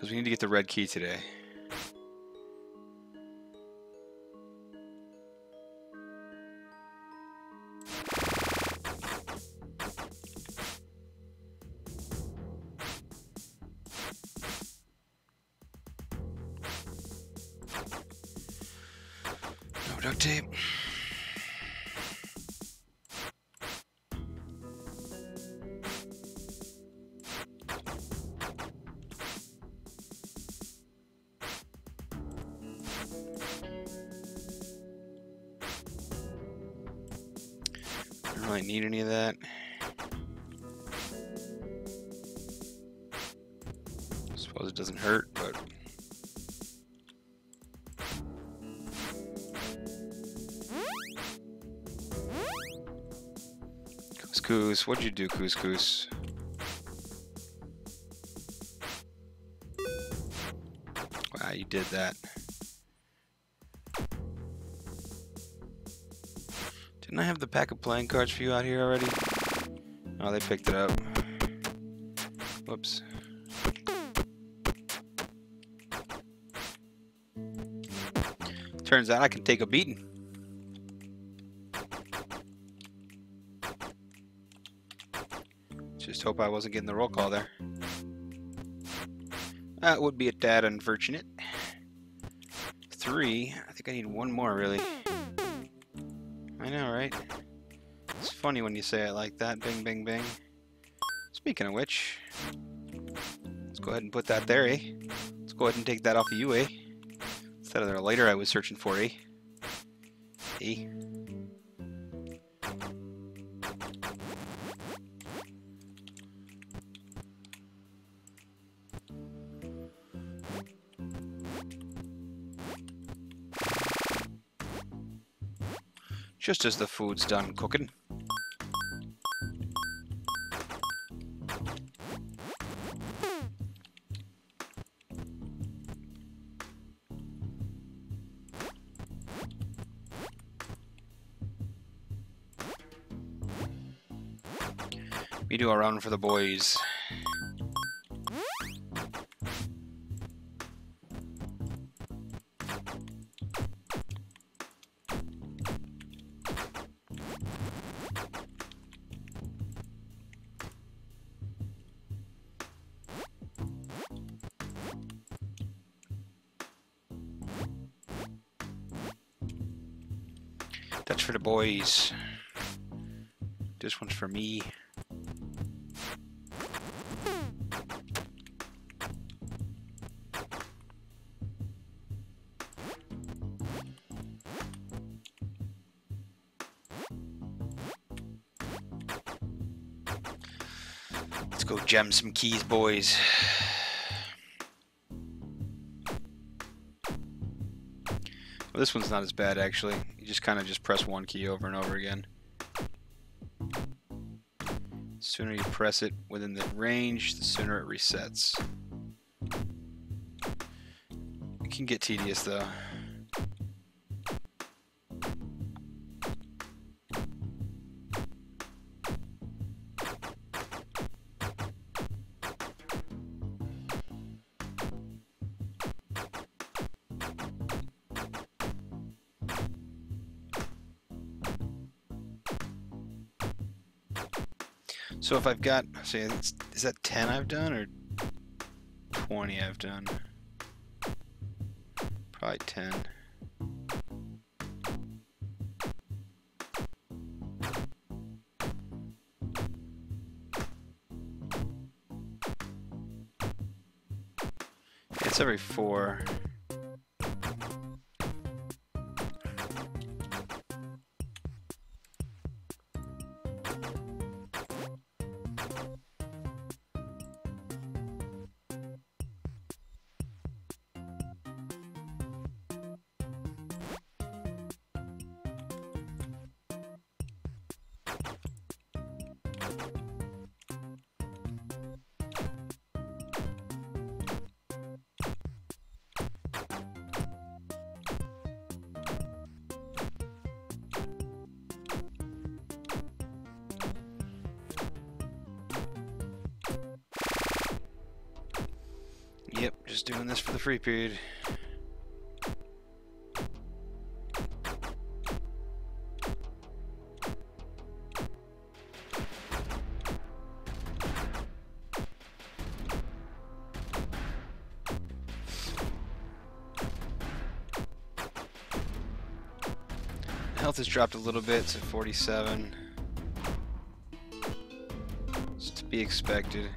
Because we need to get the red key today. Couscous, what'd you do, Couscous? Wow, you did that. Didn't I have the pack of playing cards for you out here already? Oh, they picked it up. Whoops. Turns out I can take a beating. Just hope I wasn't getting the roll call there. That would be a tad unfortunate. 3. I think I need one more, really. I know, right? It's funny when you say it like that. Bing, bing, bing. Speaking of which, let's go ahead and put that there, eh? Let's go ahead and take that off of you, eh? Instead of the lighter I was searching for, eh? Eh? Just as the food's done cooking. We do a round for the boys. That's for the boys. This one's for me. Let's go gem some keys, boys. Well, this one's not as bad, actually. Just kind of just press one key over and over again. The sooner you press it within the range, the sooner it resets. It can get tedious though. So if I've got, say, is that 10 I've done or 20 I've done? Probably 10. It's every 4. just doing this for the free period. Health has dropped a little bit to 47. It's to be expected.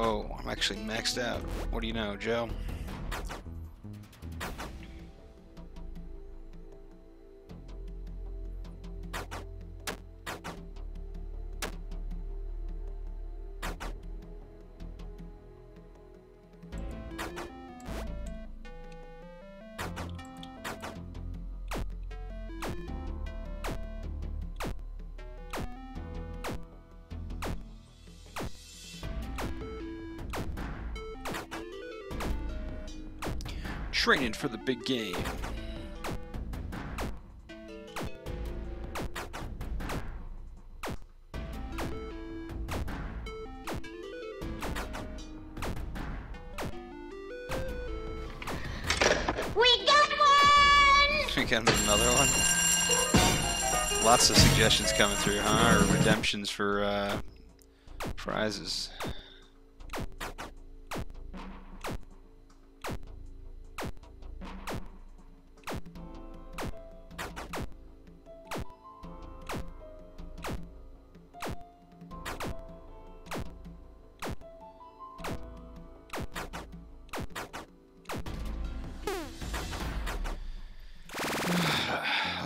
Oh, I'm actually maxed out. What do you know, Joe? Training for the big game. We got one! We got another one? Lots of suggestions coming through, huh? Or redemptions for prizes.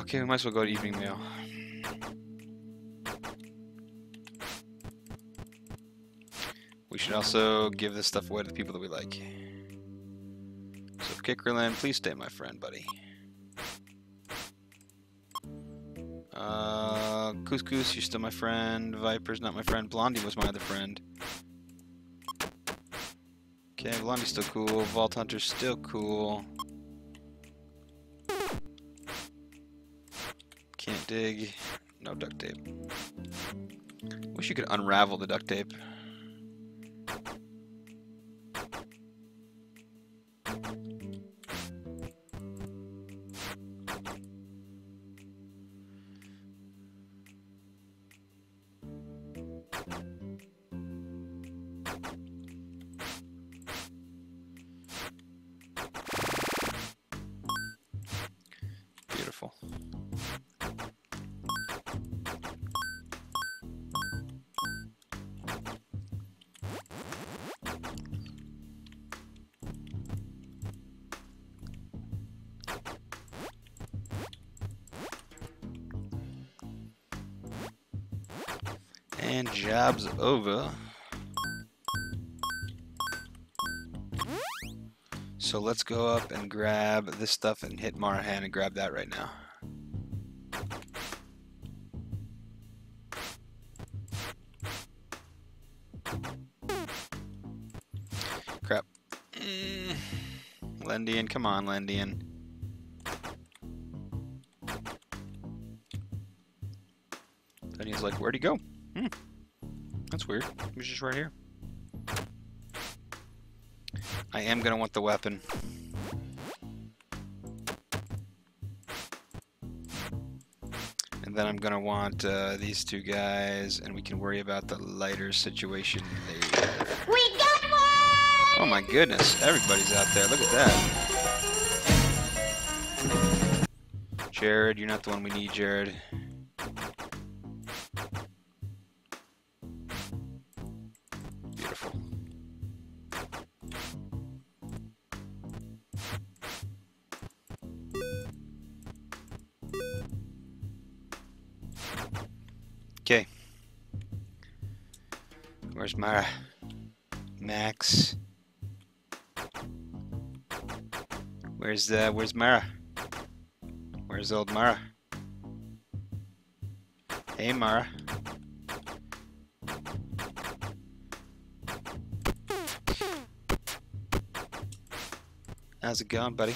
Okay, we might as well go to evening meal. We should also give this stuff away to the people that we like. So, Kickerland, please stay, my friend, buddy. Couscous, you're still my friend. Viper's not my friend. Blondie was my other friend. Okay, Blondie's still cool. Vault Hunter's still cool. Can't dig. No duct tape. Wish you could unravel the duct tape. Beautiful. And job's over. So let's go up and grab this stuff and hit Marahan and grab that right now. Crap. Lendian, come on, Lendian. Lendian's like, where'd he go? Hmm. That's weird. He was just right here. I am gonna want the weapon. And then I'm gonna want these two guys, and we can worry about the lighter situation later. We got one! Oh my goodness, everybody's out there. Look at that. Jared, you're not the one we need, Jared. Okay. Where's Mara? Max. Where's Mara? Where's old Mara? Hey Mara. How's it going, buddy?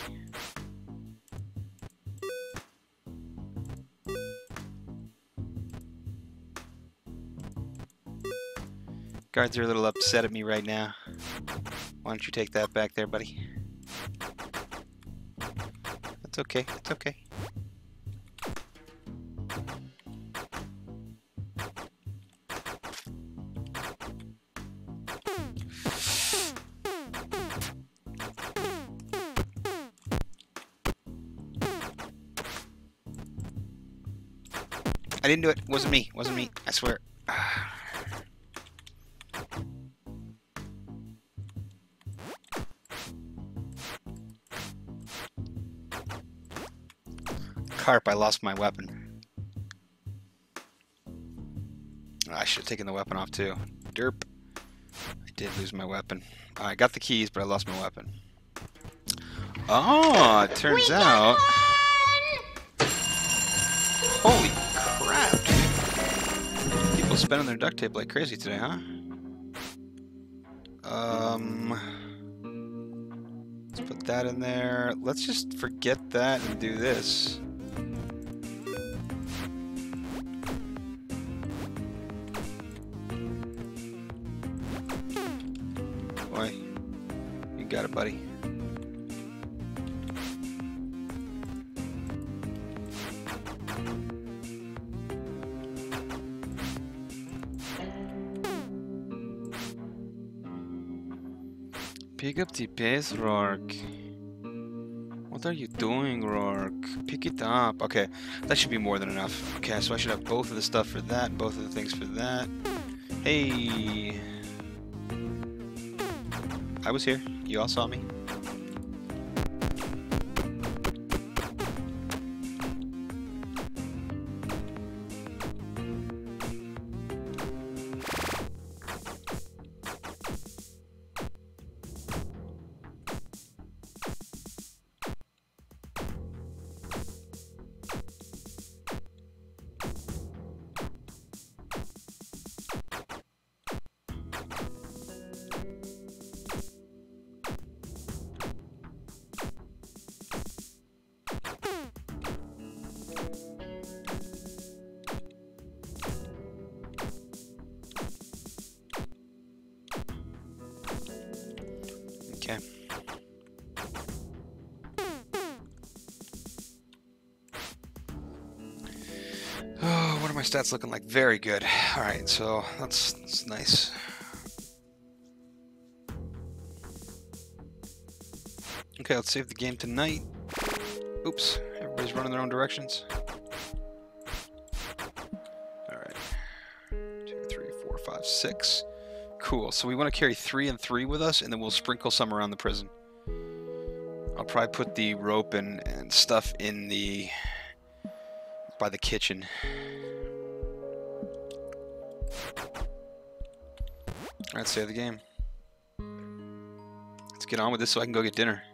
Guards are a little upset at me right now. Why don't you take that back there, buddy? That's okay, it's okay. I didn't do it. Wasn't me. I swear. Carp, I lost my weapon. Oh, I should have taken the weapon off too. Derp. I did lose my weapon. I got the keys, but I lost my weapon. Oh, it turns out. Holy crap, dude. People spending their duct tape like crazy today, huh? Let's put that in there. Let's just forget that and do this. Boy, you got it, buddy. Pick up the pace, Roarke. What are you doing, Roarke? Pick it up. Okay, that should be more than enough. Okay, so I should have both of the stuff for that, and both of the things for that. Hey! I was here. You all saw me. Okay. Oh, what are my stats looking like? Very good. All right, so that's nice. Okay, let's save the game tonight. Oops, everybody's running their own directions. All right, 2, 3, 4, 5, 6. Cool, so we want to carry 3 and 3 with us, and then we'll sprinkle some around the prison. I'll probably put the rope and stuff in the... by the kitchen. Alright, save the game. Let's get on with this so I can go get dinner.